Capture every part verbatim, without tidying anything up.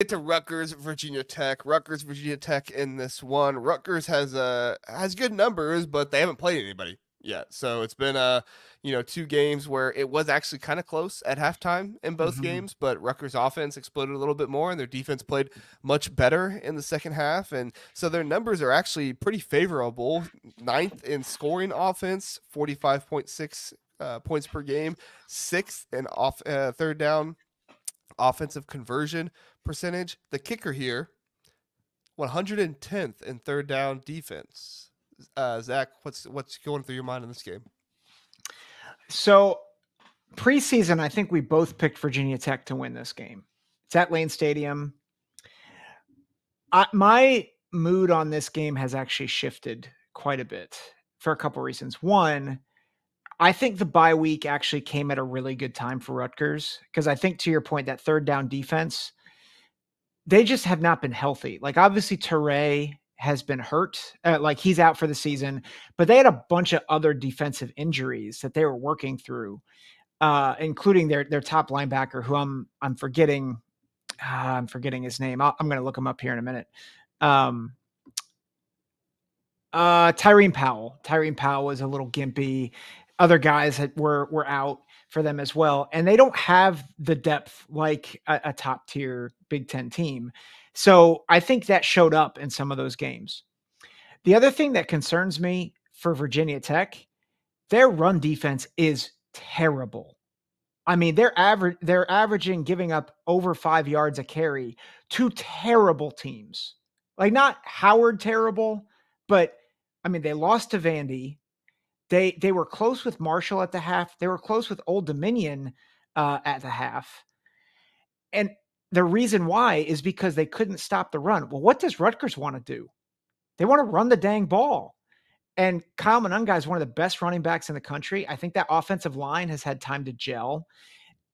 get to Rutgers, Virginia Tech. Rutgers, Virginia Tech in this one. Rutgers has uh, has good numbers, but they haven't played anybody yet. So it's been uh, you know, two games where it was actually kind of close at halftime in both mm-hmm. games, but Rutgers' offense exploded a little bit more, and their defense played much better in the second half. And so their numbers are actually pretty favorable. Ninth in scoring offense, forty-five point six uh, points per game. Sixth in off uh, third down offensive conversion percentage. The kicker here, one hundred tenth in third down defense. Uh, Zach, what's what's going through your mind in this game? So preseason, I think we both picked Virginia Tech to win this game. It's at Lane Stadium. I, my mood on this game has actually shifted quite a bit for a couple reasons. One, I think the bye week actually came at a really good time for Rutgers, because I think, to your point, that third down defense, they just have not been healthy. Like, obviously, Ture has been hurt. Uh, like, he's out for the season, but they had a bunch of other defensive injuries that they were working through, uh, including their their top linebacker, who I'm I'm forgetting. Uh, I'm forgetting his name. I'll, I'm going to look him up here in a minute. Um, uh, Tyreen Powell. Tyreen Powell was a little gimpy. Other guys that were were out for them as well, and they don't have the depth like a, a top tier Big Ten team. So I think that showed up in some of those games. The other thing that concerns me for Virginia Tech, their run defense is terrible. I mean, they're average. They're averaging giving up over five yards a carry to terrible teams, like not Howard terrible, but I mean they lost to Vandy. They they were close with Marshall at the half. They were close with Old Dominion uh, at the half. And the reason why is because they couldn't stop the run. Well, what does Rutgers want to do? They want to run the dang ball. And Kyle Monangai is one of the best running backs in the country. I think that offensive line has had time to gel.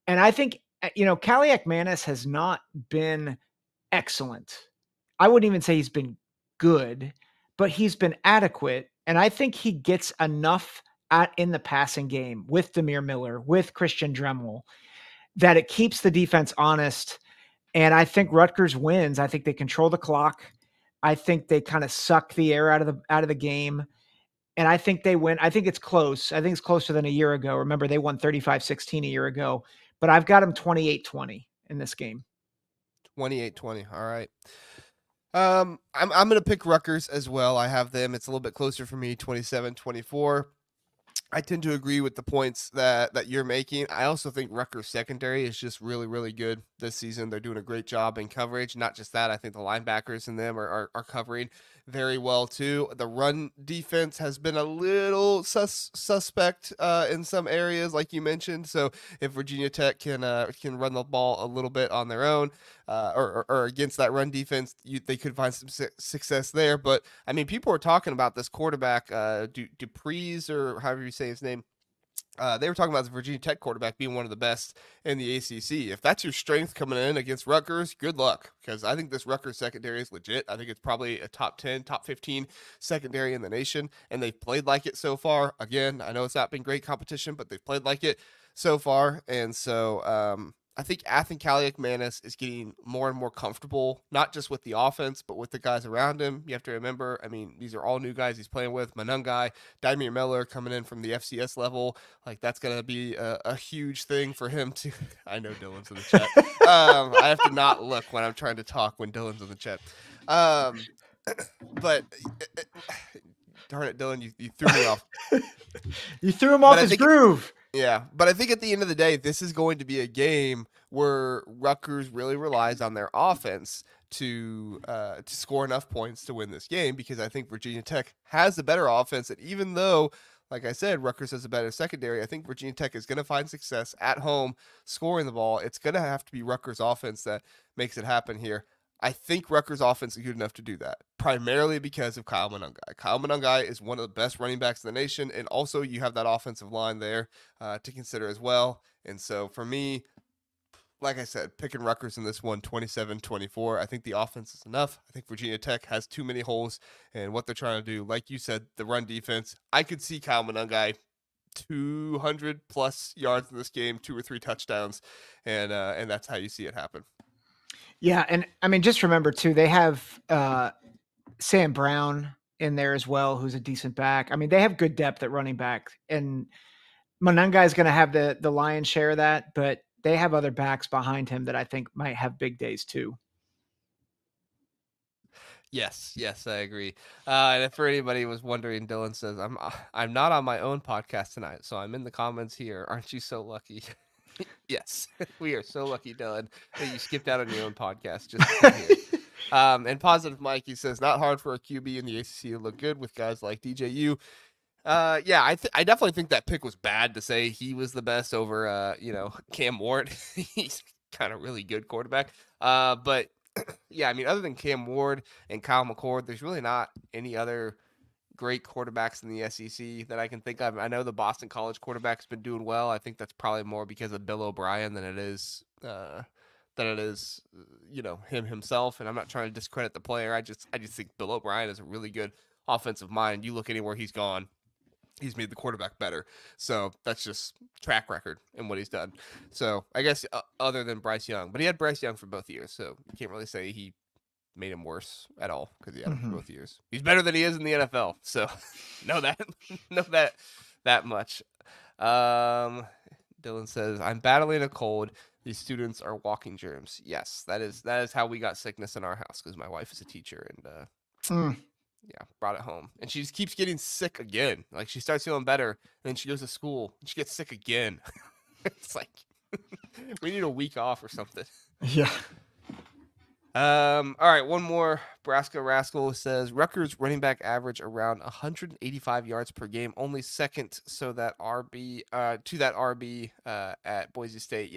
And I think, you know, Kaliakmanis has not been excellent. I wouldn't even say he's been good, but he's been adequate. And I think he gets enough at, in the passing game with Demir Miller, with Christian Dremel, that it keeps the defense honest. And I think Rutgers wins. I think they control the clock. I think they kind of suck the air out of the out of the game. And I think they win. I think it's close. I think it's closer than a year ago. Remember, they won thirty-five sixteen a year ago. But I've got them twenty-eight twenty in this game. twenty-eight twenty. All right. Um, I'm, I'm going to pick Rutgers as well. I have them. It's a little bit closer for me, twenty-seven twenty-four. I tend to agree with the points that, that you're making. I also think Rutgers secondary is just really, really good this season. They're doing a great job in coverage. Not just that, I think the linebackers in them are, are, are covering very well too. The run defense has been a little sus suspect uh, in some areas, like you mentioned. So if Virginia Tech can uh, can run the ball a little bit on their own, Uh, or, or, or against that run defense, you, they could find some su success there. But I mean, people are talking about this quarterback, uh, du Dupree's or however you say his name. Uh, they were talking about the Virginia Tech quarterback being one of the best in the A C C. If that's your strength coming in against Rutgers, good luck, because I think this Rutgers secondary is legit. I think it's probably a top ten, top fifteen secondary in the nation, and they've played like it so far. Again, I know it's not been great competition, but they've played like it so far. And so, um, I think Athan Kaliakmanis is getting more and more comfortable, not just with the offense, but with the guys around him. You have to remember, I mean, these are all new guys he's playing with. Monangai, Demir Miller coming in from the F C S level. Like, that's going to be a, a huge thing for him to... I know Dylan's in the chat. um, I have to not look when I'm trying to talk when Dylan's in the chat. Um, but... Darn it, Dylan, you, you threw me off. You threw him off but his groove. Yeah, but I think at the end of the day, this is going to be a game where Rutgers really relies on their offense to uh, to score enough points to win this game, because I think Virginia Tech has a better offense. And even though, like I said, Rutgers has a better secondary, I think Virginia Tech is going to find success at home scoring the ball. It's going to have to be Rutgers' offense that makes it happen here. I think Rutgers' offense is good enough to do that, primarily because of Kyle Monangai. Kyle Monangai is one of the best running backs in the nation, and also you have that offensive line there uh, to consider as well. And so for me, like I said, picking Rutgers in this one, twenty-seven twenty-four, I think the offense is enough. I think Virginia Tech has too many holes, and what they're trying to do, like you said, the run defense. I could see Kyle Monangai two hundred plus yards in this game, two or three touchdowns, and uh, and that's how you see it happen. Yeah, and I mean, just remember too, they have uh, Sam Brown in there as well, who's a decent back. I mean, they have good depth at running back, and Monangai is going to have the the lion's share of that, but they have other backs behind him that I think might have big days too. Yes, yes, I agree. Uh, and if for anybody who was wondering, Dylan says, I'm I'm not on my own podcast tonight, so I'm in the comments here. Aren't you so lucky? Yes, we are so lucky, Dylan, that you skipped out on your own podcast just to come here. Um, and Positive Mike, he says, not hard for a Q B in the A C C to look good with guys like D J U. Uh, yeah, I th- I definitely think that pick was bad to say he was the best over, uh, you know, Cam Ward. He's kind of really good quarterback. Uh, but yeah, I mean, other than Cam Ward and Kyle McCord, there's really not any other great quarterbacks in the S E C that I can think of. I know the Boston College quarterback's been doing well. I think that's probably more because of Bill O'Brien than it is, uh, than it is, you know, him himself. And I'm not trying to discredit the player. I just, I just think Bill O'Brien is a really good offensive mind. You look anywhere he's gone, he's made the quarterback better. So that's just track record and what he's done. So I guess uh, other than Bryce Young, but he had Bryce Young for both years. So you can't really say he made him worse at all because he had mm-hmm. him for both years. He's better than he is in the N F L. So know that, know that, that much. Um, Dylan says, I'm battling a cold. These students are walking germs. Yes, that is, that is how we got sickness in our house. Cause my wife is a teacher and, uh, mm. yeah, brought it home. And she just keeps getting sick again. Like, she starts feeling better, and then she goes to school, and she gets sick again. It's like, we need a week off or something. Yeah. Um. All right, one more. Brasco Rascal says, Rutgers running back average around one hundred eighty-five yards per game, only second so that R B uh, to that R B uh, at Boise State. Yeah.